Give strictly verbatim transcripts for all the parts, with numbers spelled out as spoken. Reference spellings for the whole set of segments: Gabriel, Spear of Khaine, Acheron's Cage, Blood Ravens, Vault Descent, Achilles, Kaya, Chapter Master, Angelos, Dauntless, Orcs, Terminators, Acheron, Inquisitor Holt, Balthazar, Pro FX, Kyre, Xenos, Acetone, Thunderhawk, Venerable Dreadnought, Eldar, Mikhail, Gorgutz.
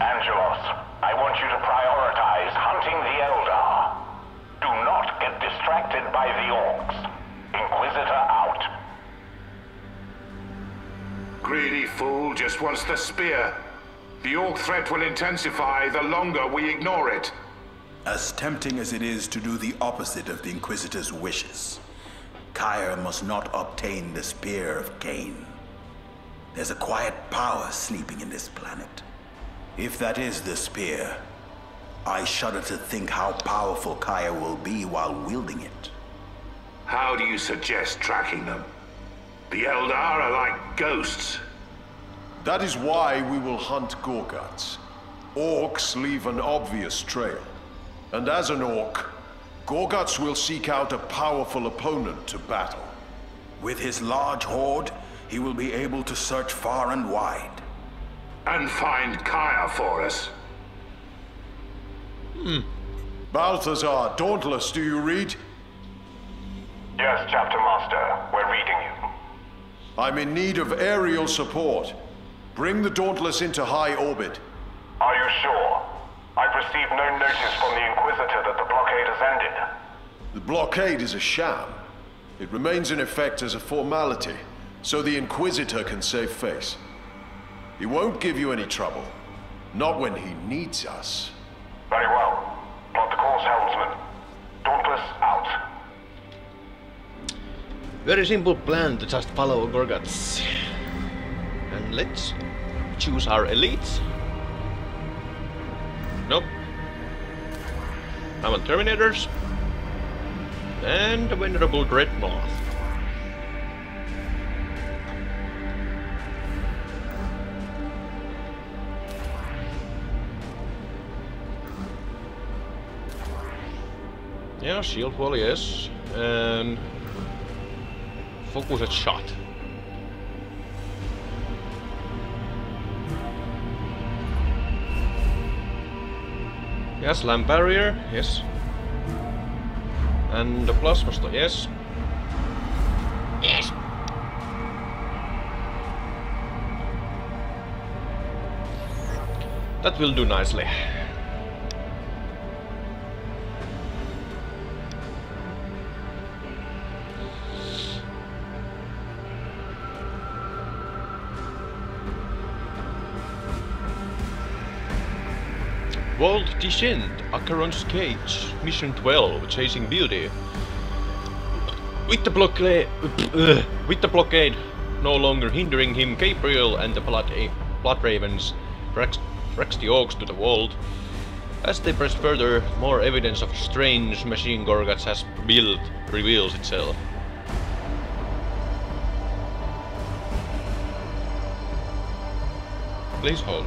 Angelos, I want you to prioritize hunting the Eldar. Do not get distracted by the Orcs. Inquisitor out. Greedy fool just wants the spear. The Orc threat will intensify the longer we ignore it. As tempting as it is to do the opposite of the Inquisitor's wishes, Kyre must not obtain the Spear of Khaine. There's a quiet power sleeping in this planet. If that is the spear, I shudder to think how powerful Kyre will be while wielding it. How do you suggest tracking them? The Eldar are like ghosts. That is why we will hunt Gorgutz. Orcs leave an obvious trail. And as an orc, Gorgutz will seek out a powerful opponent to battle. With his large horde, he will be able to search far and wide. And find Kaya for us. Hmm. Balthazar, Dauntless, do you read? Yes, Chapter Master, we're reading you. I'm in need of aerial support. Bring the Dauntless into high orbit. Are you sure? I've received no notice from the Inquisitor that the blockade has ended. The blockade is a sham. It remains in effect as a formality, so the Inquisitor can save face. He won't give you any trouble. Not when he needs us. Very well. Plot the course, Helmsman. Dauntless out. Very simple plan to just follow Gorgutz. And let's choose our elites. Nope. I'm on Terminators. And the Venerable Dreadnought. Yeah, shield wall, yes, and focus at shot. Yes, lamp barrier, yes. And the plus was the yes. Yes. That will do nicely. Vault Descent, Acheron's Cage, Mission twelve, Chasing Beauty. With the blockade, uh, with the blockade no longer hindering him, Gabriel and the Blood, blood Ravens tracks, tracks the Orcs to the vault. As they press further, more evidence of strange machine Gorgutz has built reveals itself. Please hold.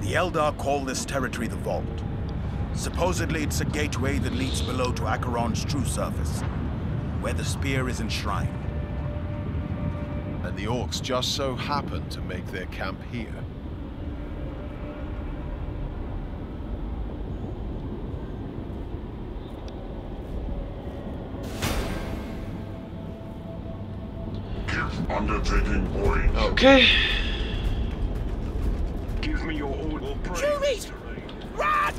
The Eldar call this territory the Vault. Supposedly it's a gateway that leads below to Acheron's true surface, where the spear is enshrined. And the Orcs just so happen to make their camp here. Give undertaking point. Okay. Shoot me! Run!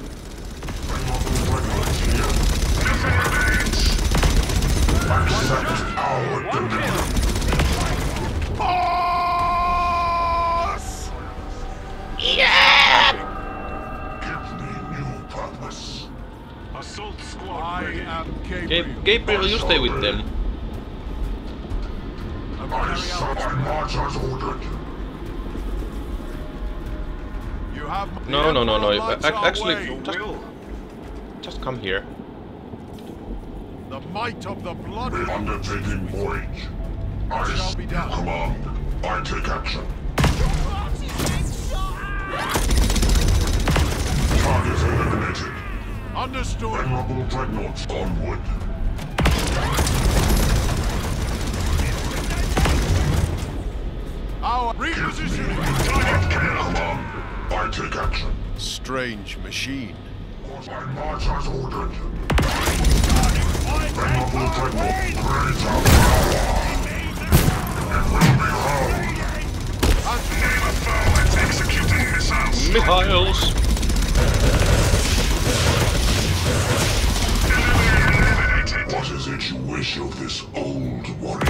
Yeah! Give me new purpose. Assault squad. I am Gabriel. Gabriel, you stay with them. I shall march as ordered. No, no, no, no. Actually, just, just come here. The might of the blood. The undertaking voyage. I shall be down. Command. I take action. Target eliminated. Understood. Venerable Dreadnought onward. Our reposition. Target command. I take action. Strange machine. My march has ordered. Venerable Dreadnought, raise our power! Mikhail's. What is it you wish of this old warrior?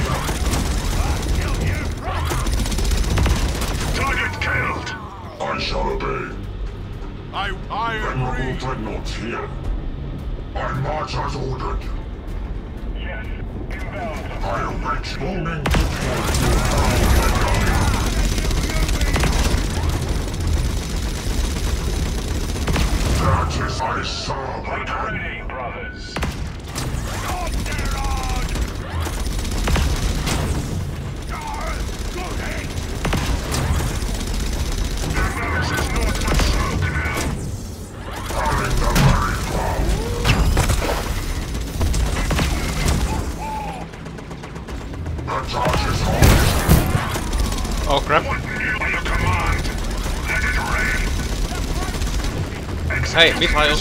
Target killed! I shall obey. I, I agree. Venerable Dreadnought here. I march as ordered. Yes, inbound. I await morning to find your power. That is I saw, but I'm ready, brothers. This is not but smoke now. I'm in the very wall. The charge is always. Oh, crap. What new your command? Let it rain. Hey, Mikhail.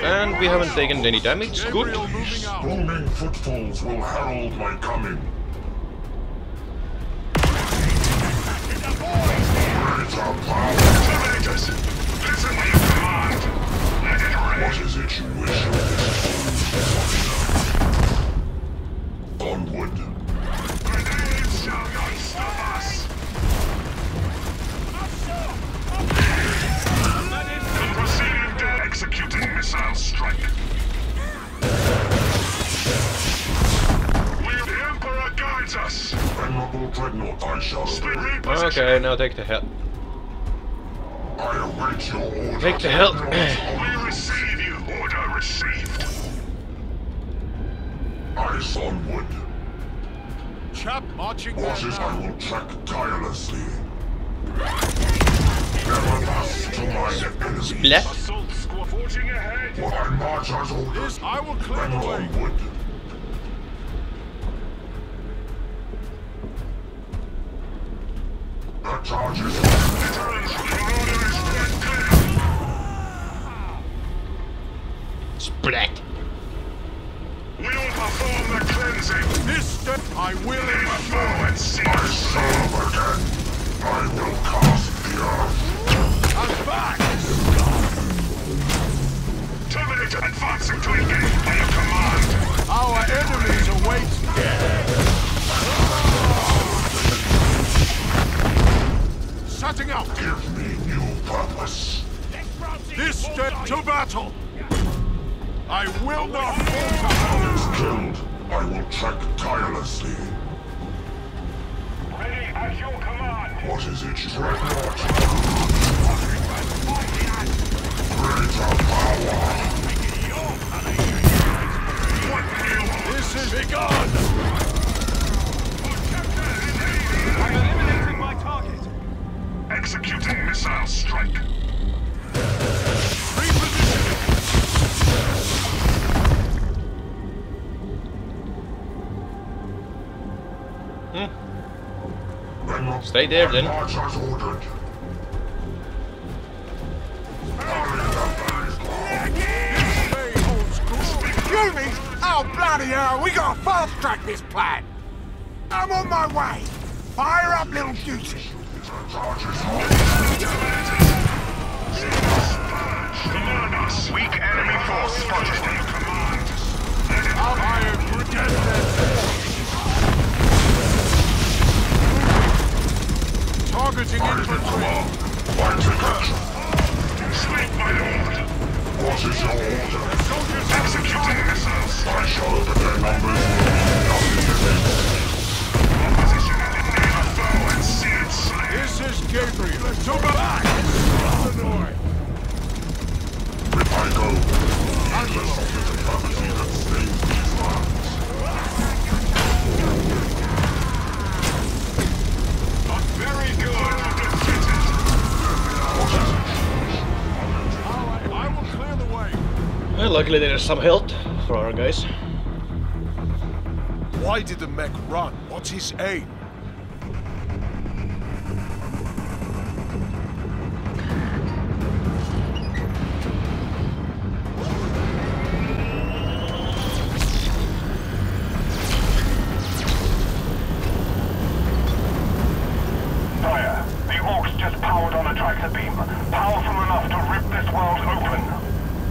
And we haven't taken any damage. Good. Booming footfalls will herald my coming. Terminators! Listen to your command! Let it rain! What is it you wish of this? Onward! Grenades shall not stop us! And proceeding to executing missile strike! Will the Emperor guides us! Venerable Dreadnought, I shall stay. Okay, now take the head. I await your order. Take the help. We receive you. Order received. Eyes onward. Chap marching. Watches I will track tirelessly. Never lost to my enemies. Assault squad forging ahead. What I march as orders. I will clear the way. Onward. The charges. Splat! We will perform the cleansing! This step I will influence! I serve again! I will cast the earth! I'm back! Terminator advancing to engage by your command! Our enemies await death! Setting up! Give me new purpose! This step to battle! I will not falter! When killed, I will track tirelessly. Ready at your command! What is it, Dreadnought? Greater power! This is begun! I'm eliminating my target! Executing missile strike! Hmm. Stay there then. Unies! Oh bloody hell, we gotta fast track this plan! I'm on my way! Fire up, little duty! Command us! Weak enemy force spotted! Command! Let it out! I agree! Get their force! Targeting infantry! I take action! Sleep, my lord! What is your order? Soldiers executing missiles! I shall open their numbers! Nothing is able! Opposition in the name of foe and seared slave! This is Gabriel! Let's go back! Illinois! I go. Angelos is the property that stains these lands. Not very good. Defeated. What is it? I will clear the way. Well, luckily there is some health for our guys. Why did the mech run? What's his aim?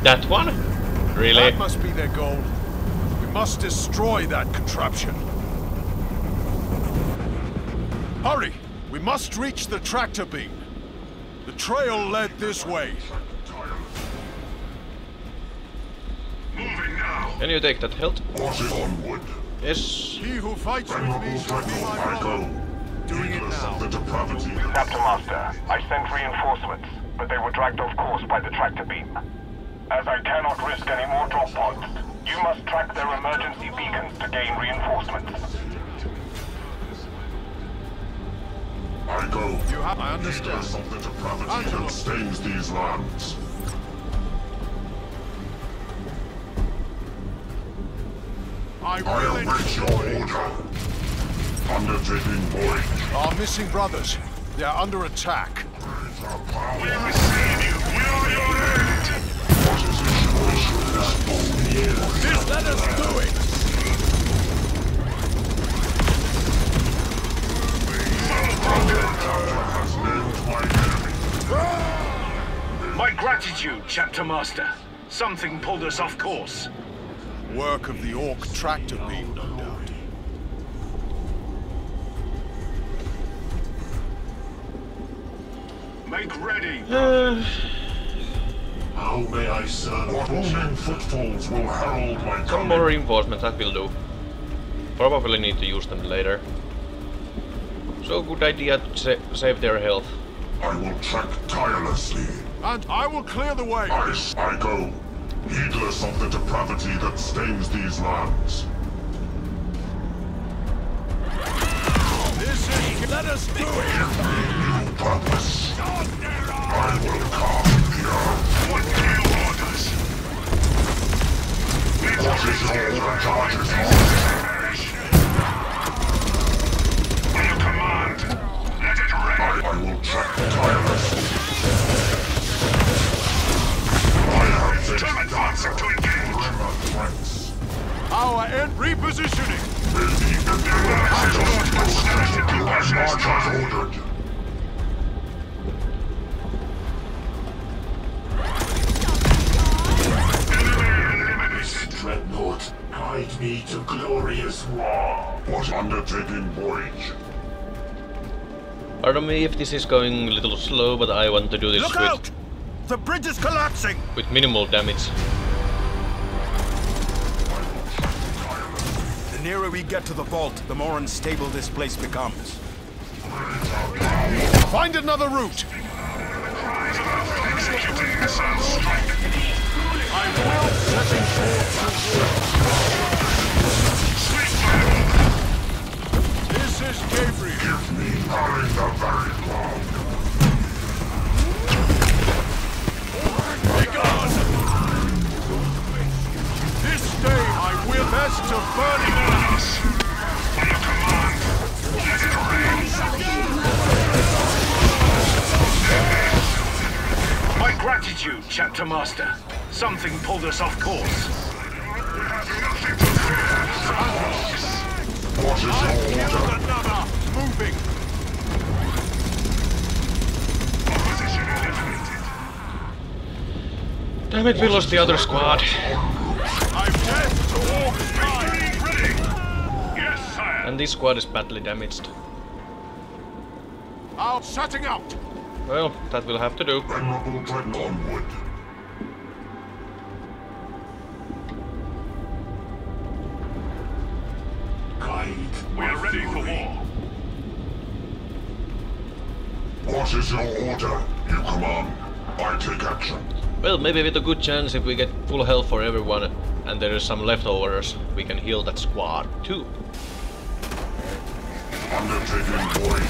That one? Really? That must be their goal. We must destroy that contraption. Hurry! We must reach the tractor beam. The trail led this way. Moving now. Can you take that hilt? Onward. Yes. He who fights with me shall be my brother. Doing it now. Chapter Master, I sent reinforcements, but they were dragged off course by the tractor beam. As I cannot risk any more drop pods, you must track their emergency beacons to gain reinforcements. I go. You have I understand something to property that stains these lands. I will I await your order. Undertaking void. Our missing brothers, they are under attack. We receive you. Will your end. This let us do it! My gratitude, Chapter Master. Something pulled us off course. Work of the Orc tractor beam, no doubt. Make ready! Uh... How may I serve? What booming footfalls will herald my coming? Some more reinforcements, that will do. Probably need to use them later. So good idea to sa save their health. I will track tirelessly. And I will clear the way. I, I go, heedless of the depravity that stains these lands. This is... Let us do it! Give me new purpose. I will come here. What do you want us? What is all the charges on? Will you command? Let it rain! I will track the tirelessly. I have this answer to engage! Our end repositioning! Will be the new order as ordered. Dreadnought, guide me to glorious war. What undertaking voyage? Pardon me if this is going a little slow, but I want to do this. Look with... out! The bridge is collapsing! With minimal damage. The nearer we get to the vault, the more unstable this place becomes. Find another route! I will set in short. This is Gabriel. Give me time the very long. Begone! This day I will best to burn in the house. Will you command? Let it rain. My gratitude, Chapter Master. Something pulled us off course. We have nothing to fear. What is I killed another. Moving. Opposition eliminated. Damn it, we lost the other squad. I'm dead to all time. Ready. Yes, sire. And this squad is badly damaged. Out, shutting out. Well, that will have to do. Venerable Dreadnought onward. We are ready for war. What is your order? You command. I take action. Well, maybe with a good chance, if we get full health for everyone and there is some leftovers, we can heal that squad too. Undertaking void.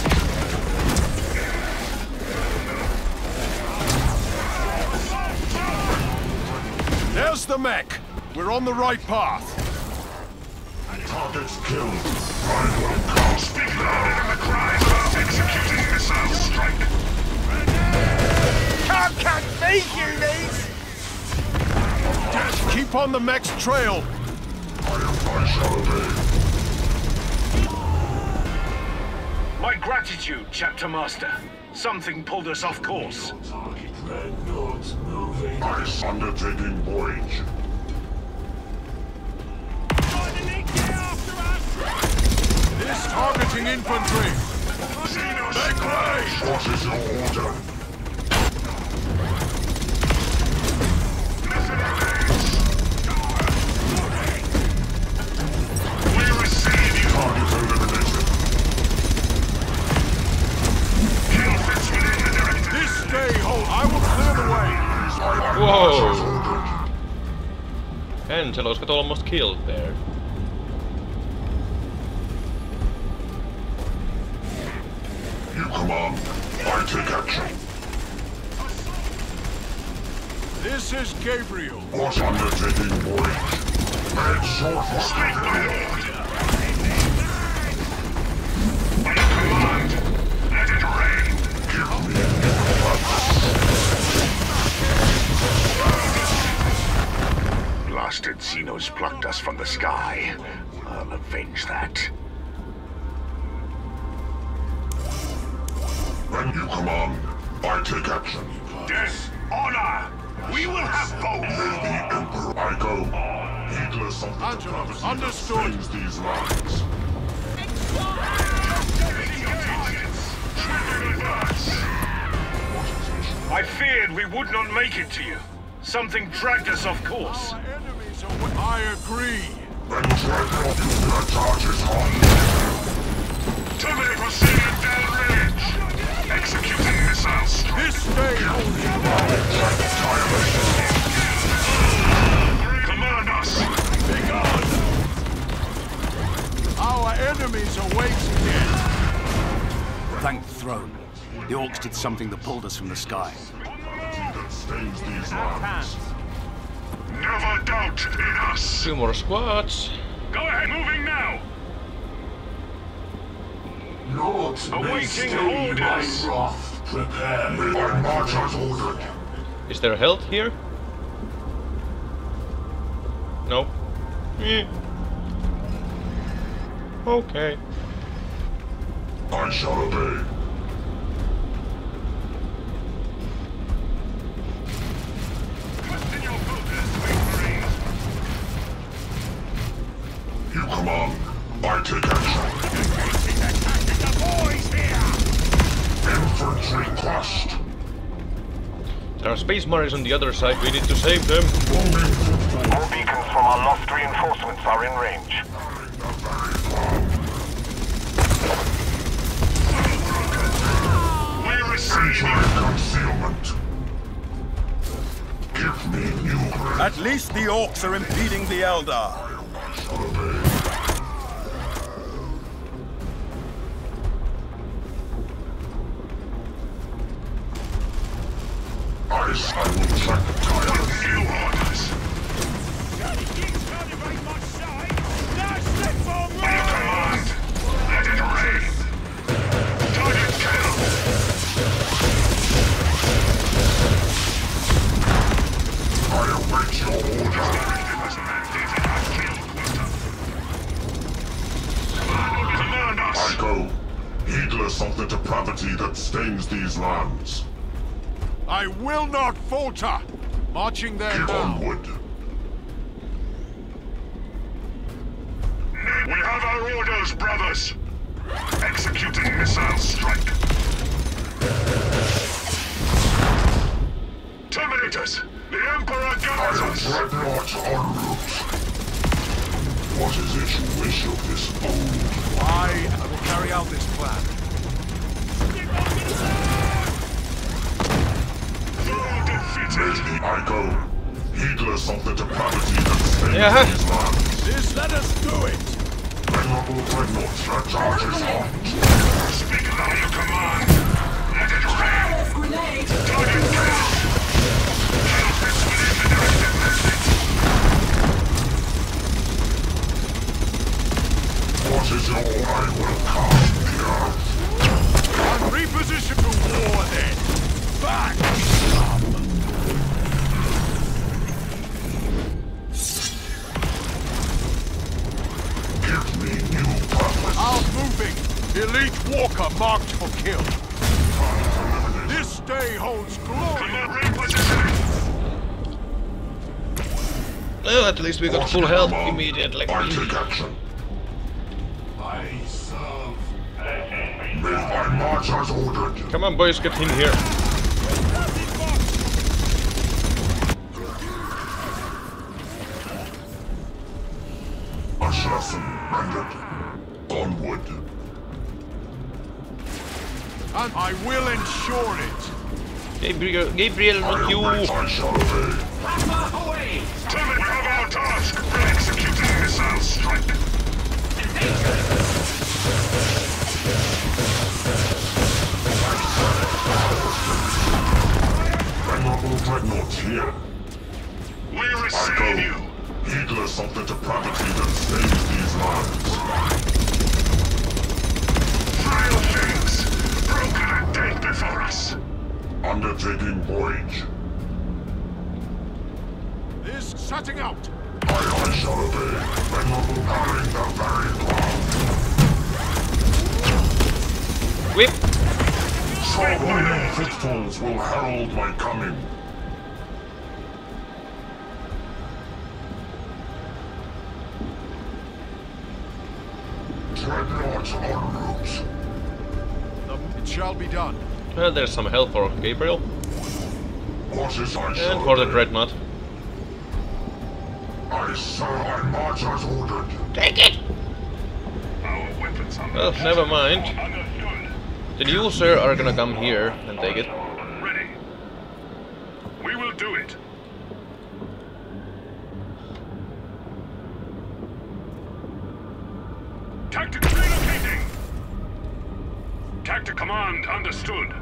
There's the mech. We're on the right path. Targets killed. Rifle call. Speak louder than the cries of executing missile strike. Can't catch me, cuties! Just keep on the mech's trail. I am my gratitude, Chapter Master. Something pulled us off course. Target Dreadnoughts moving. Ice undertaking voyage. This targeting infantry! Xenos! Make way! What is your order? We receive you! Target eliminated! Kill fits within the directive! This day, hold! I will clear the way! Whoa! Angelos got almost killed there. You command, I take action. This is Gabriel. What undertaking, boys? Mad sword for speed, my lord. I command, let it rain. Give me more blood. Blasted Xenos plucked us from the sky. I'll avenge that. When you command, I take action. Death, honor! We will have both! May the Emperor I go, heedless of the prophecy understood these lines. I feared we would not make it to you. Something dragged us off course. Our enemies are what I agree. When Dreadnought, your charge is on. Terminate proceeding down range! Executing missiles. This day only. Command us. Begone. Our enemies await again. Thank the throne. The Orcs did something that pulled us from the sky. Never doubt in us. Two more squads. Go ahead, moving now. Lords, awaiting orders! Wrath, prepare me. My march as ordered. Is there health here? No. Eh. Okay. I shall obey. Question your goodness, victory! You command, I take action. Infantry crushed. There are space marines on the other side. We need to save them. All beacons from our lost reinforcements are in range. We receive concealment. Give me new. At least the Orcs are impeding the Eldar. I will track the tire. New orders! Johnny King's trying to break my side! Now slip for me! On command! Let it rain! Target killed! I await your order! Command us! I go, heedless of the depravity that stains these lands. I will not falter! Marching there now. Onward. We have our orders, brothers! Executing missile strike! Terminators! The Emperor guards us! I am Dreadnought en route. What is it you wish of this old? I will carry out this plan. I go, heedless of the depravity that stains yeah. these lands. This let us do it! Venerable Dreadnought, your charge is on. Speak now your command! Let it rain! Grenade! Target down! Kill fits within the directed message! marker marked for kill. This day holds glory. Well, at least we got full health immediately. I serve an enemy. Make my march as ordered. Come on, boys, get in here. Assassin rendered. Onward. And I will ensure it. Gabriel, Gabriel, not you. I shall obey. Away. Terminate of our task. We're executing missile strike. Venerable Dreadnought here. We receive you. Heedless of the depravity that saves these lands. Frail things, broken and dead before us. Undertaking voyage. This shutting out. I, I shall obey. Venerable carrying the very ground. Whip. Sorrowing pitfalls will herald my coming. Dreadnoughts en route. It shall be done. Well, there's some help for Gabriel. Horses, I shall and for the Dreadnought. I saw I march as ordered. Take it! Our weapons are well, never mind. Then you, sir, are gonna come here and take it. Ready. We will do it. Tactic relocating! Tactic command understood.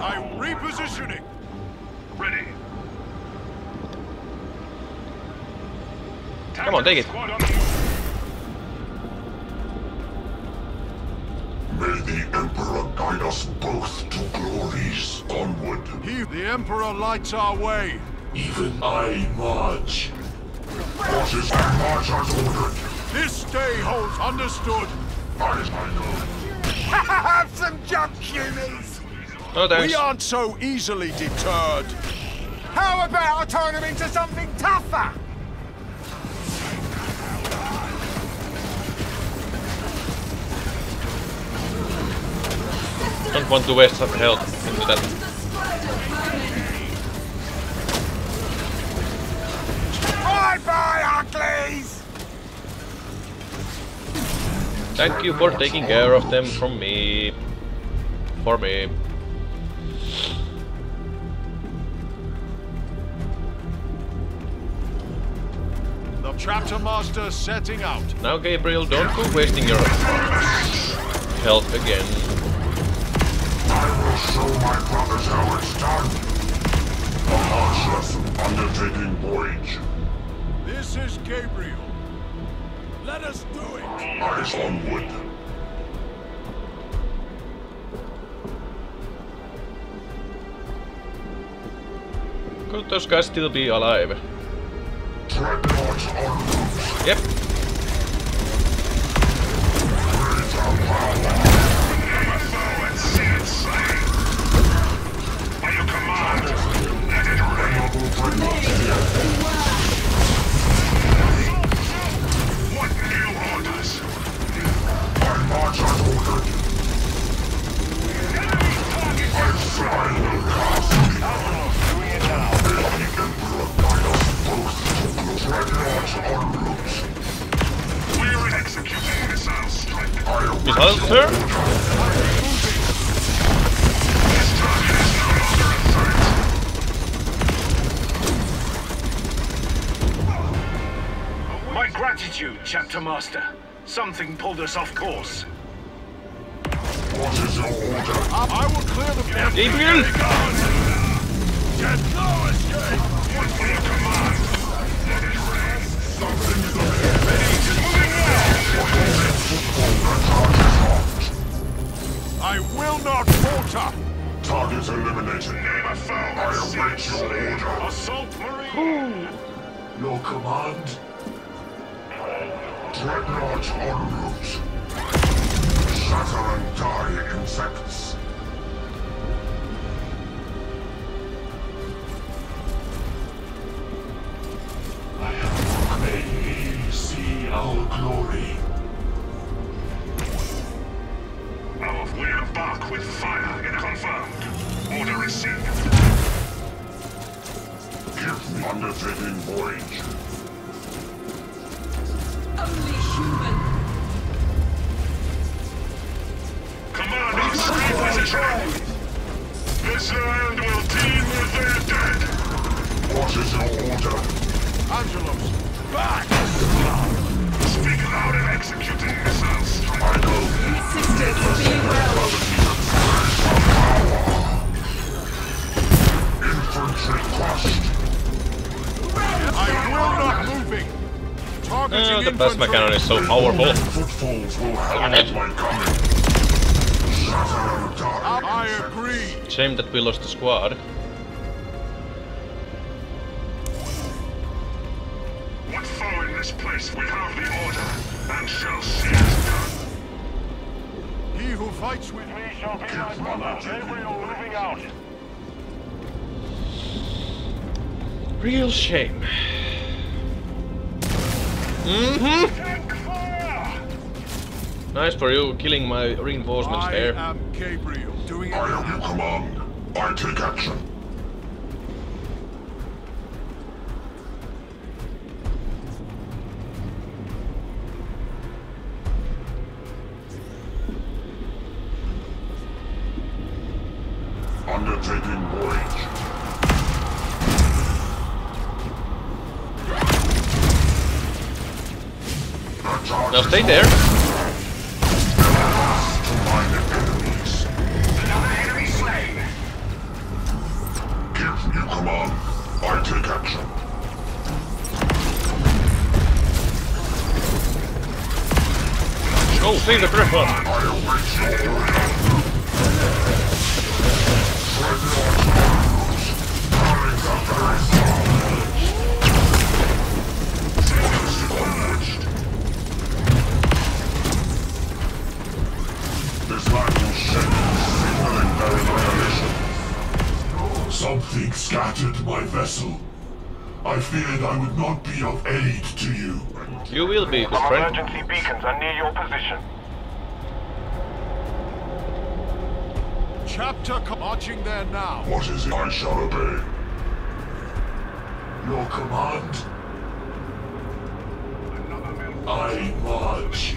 I'm repositioning! Ready. Tactical Come on, take it. May the Emperor guide us both to glories onward. He, the Emperor lights our way. Even I march. Forces and march as ordered. This day holds understood. I, I know. Have some jump, humans! Oh, we aren't so easily deterred. How about I turn him into something tougher? Don't want to waste some health into that. Bye bye, Achilles! Thank you for taking care of them from me. For me. Chapter Master setting out. Now, Gabriel, don't go wasting your health again. I will show my brothers how it's done. A harsh lesson undertaking voyage. This is Gabriel. Let us do it. Eyes onward. Could those guys still be alive? Yep. Chapter Master, something pulled us off course. What is your order? I will clear the path. Gabriel! Get no escape! What do you command? Let it rest. Something is on the enemy is moving now! I will not falter! Target eliminated. Never found. I await Your command? Dreadnought en route. Shatter and die, insects. I have made thee see our glory. Out we embark with fire and confirmed. Order received. Give undertaking voyage. Only human. Command us to reposition. This land will teem with their dead. What is your order? Angelos, back! Speak loud and execute the missiles. I know. Assistance will be well. Infantry crushed. I will not moving. Uh, the plasma cannon is so powerful. I agree. Shame that we lost the squad. What foe in this place will have the order and shall see it done. He who fights with me shall be my brother. Gabriel moving out. Real shame. Mm-hmm. Nice for you killing my reinforcements I there. I am Gabriel. Doing I am your command. I take action. Now stay there. Another enemy slain. Give you command. I take action. Go see the Griffin. I await your order. Tread your This land will shake, signaling their annihilation. Something scattered my vessel. I feared I would not be of aid to you. You will be, good friend. Emergency beacons are near your position. Chapter marching there now. What is it? I shall obey. Your command? I march.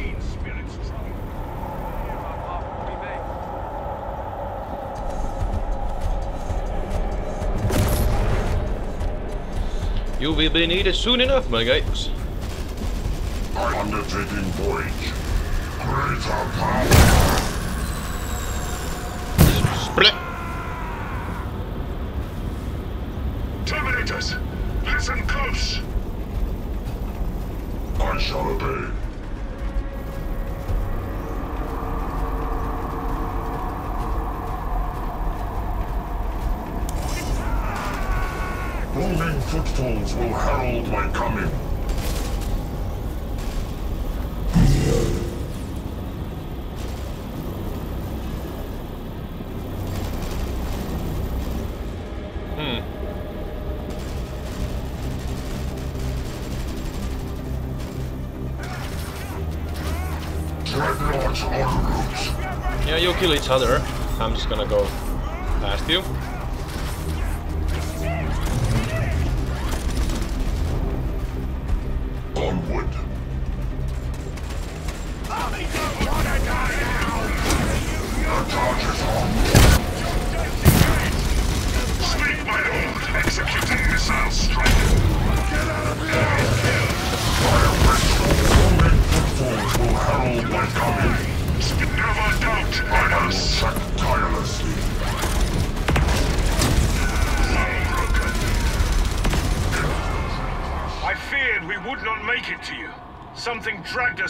You will be needed soon enough, my guys. I undertaking voyage. Greater power. Split. Terminators, listen close. I shall obey. Moving footfalls will herald my coming. Dreadnoughts en route. Yeah, you kill each other. I'm just gonna go past you.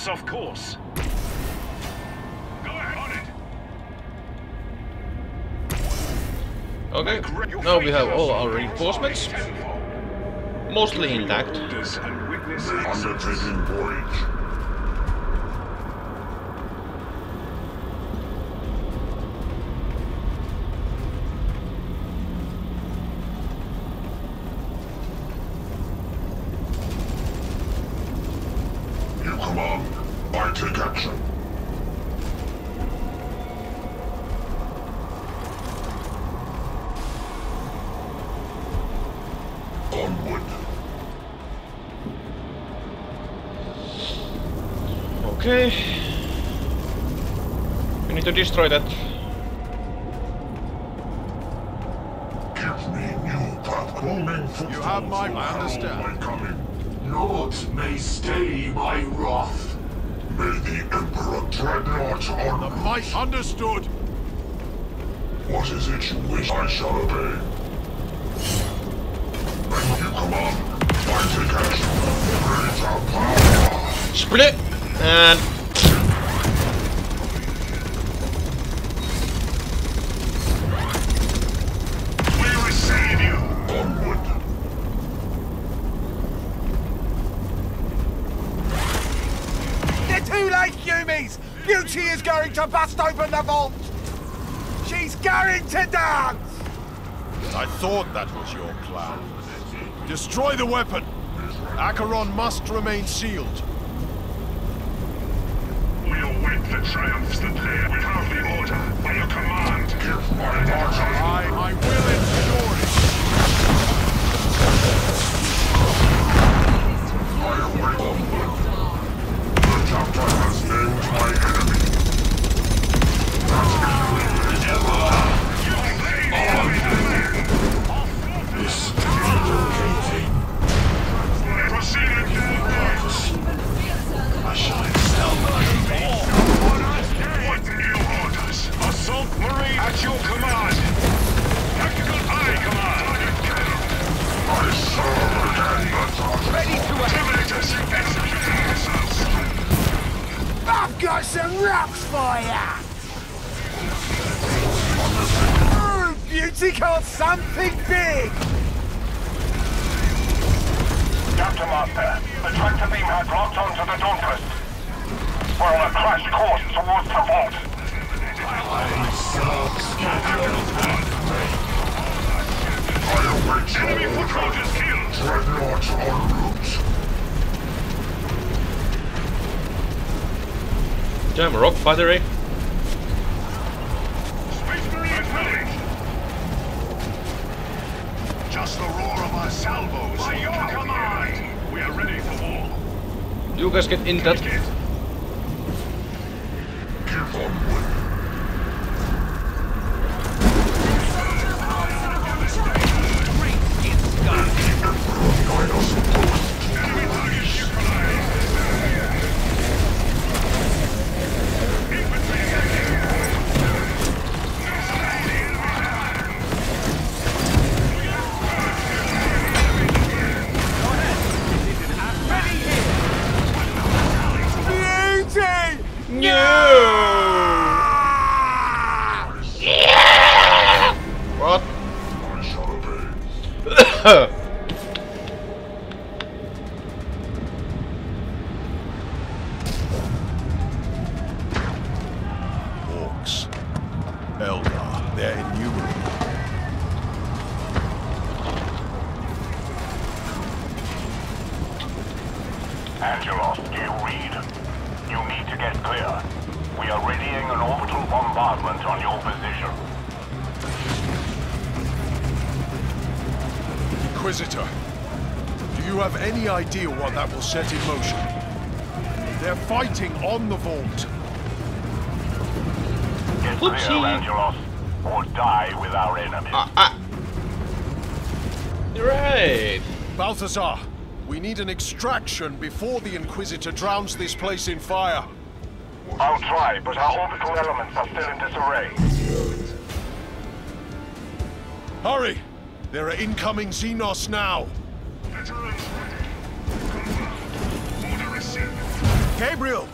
Of course. Go ahead on it. Okay, now we have all our reinforcements. mostly intact. Undertaking voyage. Okay, we need to destroy that. Give me new path. You have my understanding. Naught may stay my wrath. May the Emperor Dreadnought on the might. Understood. What is it you wish? I shall obey. When you command, I take action. Greater power. Split. And we receive you. Onward. They're too late, Yumis! Beauty is going to bust open the vault! She's going to dance! I thought that was your plan. Destroy the weapon! Acheron must remain sealed. The triumphs that lay without the order, by your command. Give my order. I, I will ensure it. I await onward. The chapter has named my enemy. That enemy is ever. You play the enemy. This is relocating. Proceeding to the works. I shall excel my own. Assault Marine at your command! Tactical I command! Target killed! I serve again the target! Ready to act! Terminators, executing missiles! I've got some rocks for ya! Ooh, beauty called something big! Chapter Master, the tractor beam has locked onto the Dauntless. We're on a crash course towards the vault. I self scheduled that break. I await your enemy order. Enemy foot soldiers killed. Dreadnought en route. Damn rock battery. Space Marine village. Just the roar of our salvos. By your command. We are ready for war. You guys get in that. Give onward. Orcs, Eldar, they're innumerable. Angelos, do you read? You need to get clear. We are readying an orbital bombardment on your position. Inquisitor, do you have any idea what that will set in motion? They're fighting on the vault. Get clear, Angelos, or die with our enemies. Ah, ah. You're right. Balthazar, we need an extraction before the Inquisitor drowns this place in fire. I'll try, but our orbital elements are still in disarray. Hurry! There are incoming Xenos now. Gabriel,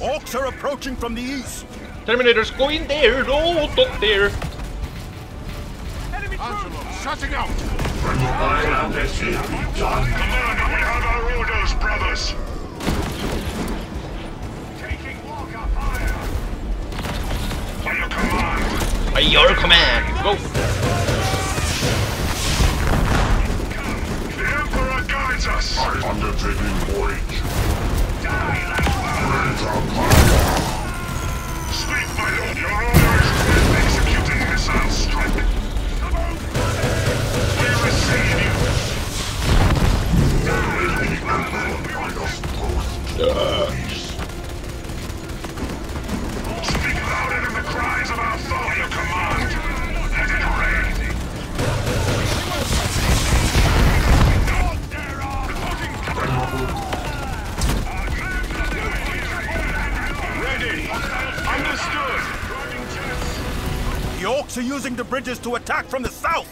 Orcs are approaching from the east. Terminators, go in there! No, not there! Enemy Angelos, shutting out! I have this here be done. Commander, we have our orders, brothers. Taking Walker fire. By your command. By your command. Go. The Emperor guides us. I undertake a voyage. Die like fire. Speak, my lord. Your orders is executing missile strike. Uh. Speak louder than the cries of our foe, your command. Let it rain. Ready. Understood. The Orcs are using the bridges to attack from the south.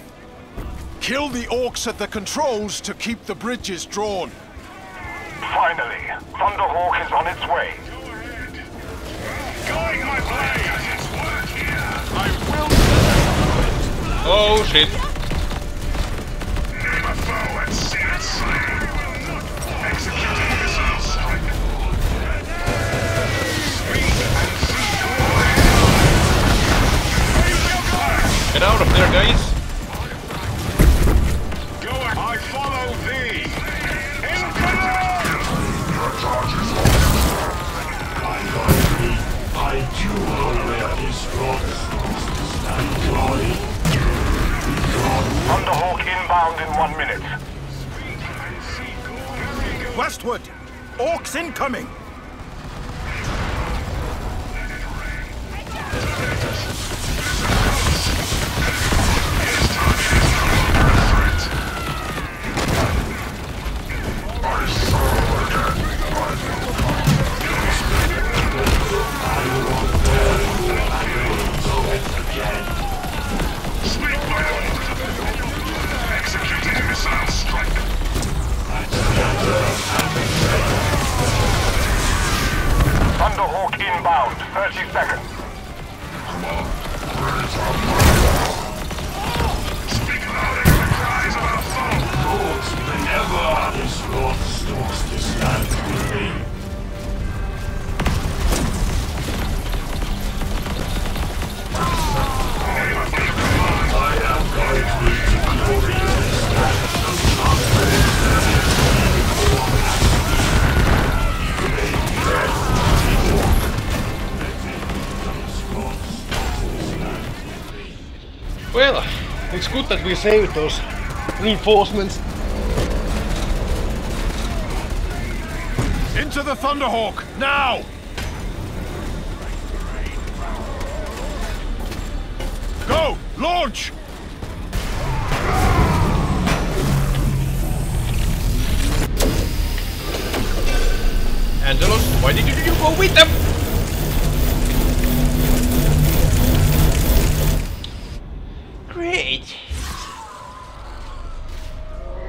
Kill the Orcs at the controls to keep the bridges drawn. Finally, Thunderhawk is on its way. Go ahead. Going my way as it's work here. I will. Oh shit. Name a foe and see it slain. Executing missile strike. Speed and see. Get out of there, guys. Go ahead. I follow thee. Incoming! I do however this Thunderhawk inbound in one minute. Westward! Orcs incoming! Thunderhawk inbound, thirty seconds. Come on, where is our murder? Speak louder in the cries of our foe. Lords, whenever this Lord stores to stand with me. I am guide me to glory in this land. Well, it's good that we saved those reinforcements. Into the Thunderhawk, now! Go! Launch! Angelos, why did you go with them? Great!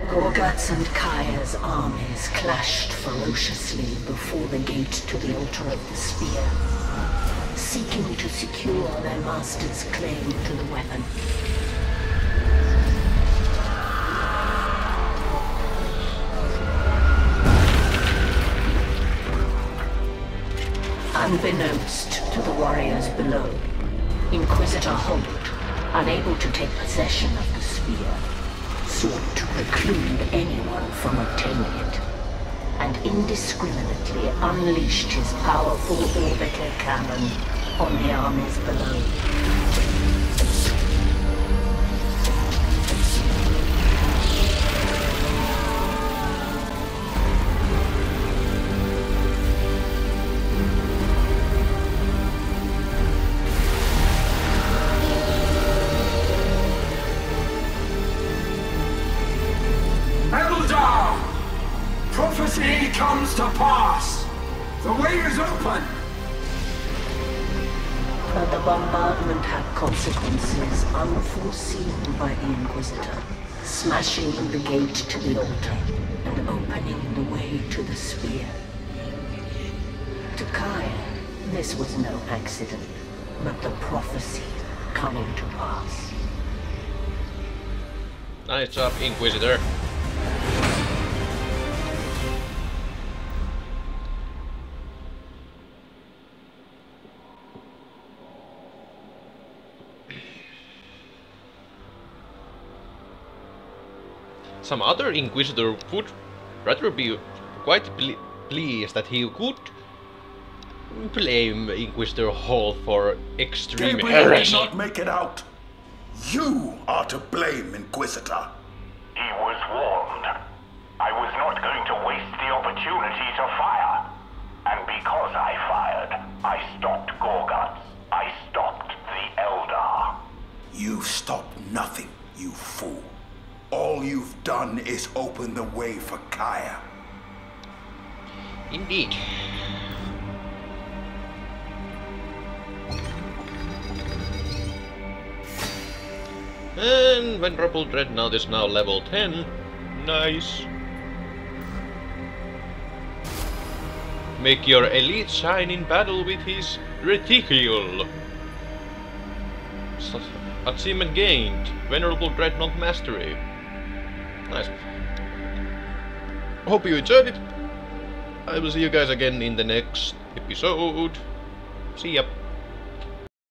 Gorgutz and Kaya's armies clashed ferociously before the gate to the altar of the spear, seeking to secure their master's claim to the weapon. Unbeknownst to the warriors below, Inquisitor Holt, unable to take possession of the spear, sought to preclude anyone from obtaining it, and indiscriminately unleashed his powerful orbital cannon on the armies below. To pass! The way is open! But the bombardment had consequences unforeseen by the Inquisitor, smashing in the gate to the altar and opening the way to the spear. To Kyre, this was no accident, but the prophecy coming to pass. Nice job, Inquisitor. Some other Inquisitor would rather be quite ple pleased that he could blame Inquisitor Holt for extreme Gabriel heresy. Did not make it out. You are to blame, Inquisitor. He was warned. I was not going to waste the opportunity to fire. And because I fired, I stopped Gorgutz. I stopped the Eldar. You stopped nothing, you fool. All you've done is open the way for Kaya. Indeed. And Venerable Dreadnought is now level ten. Nice. Make your elite shine in battle with his reticule. Achievement gained. Venerable Dreadnought mastery. Nice. Hope you enjoyed it. I will see you guys again in the next episode. See ya.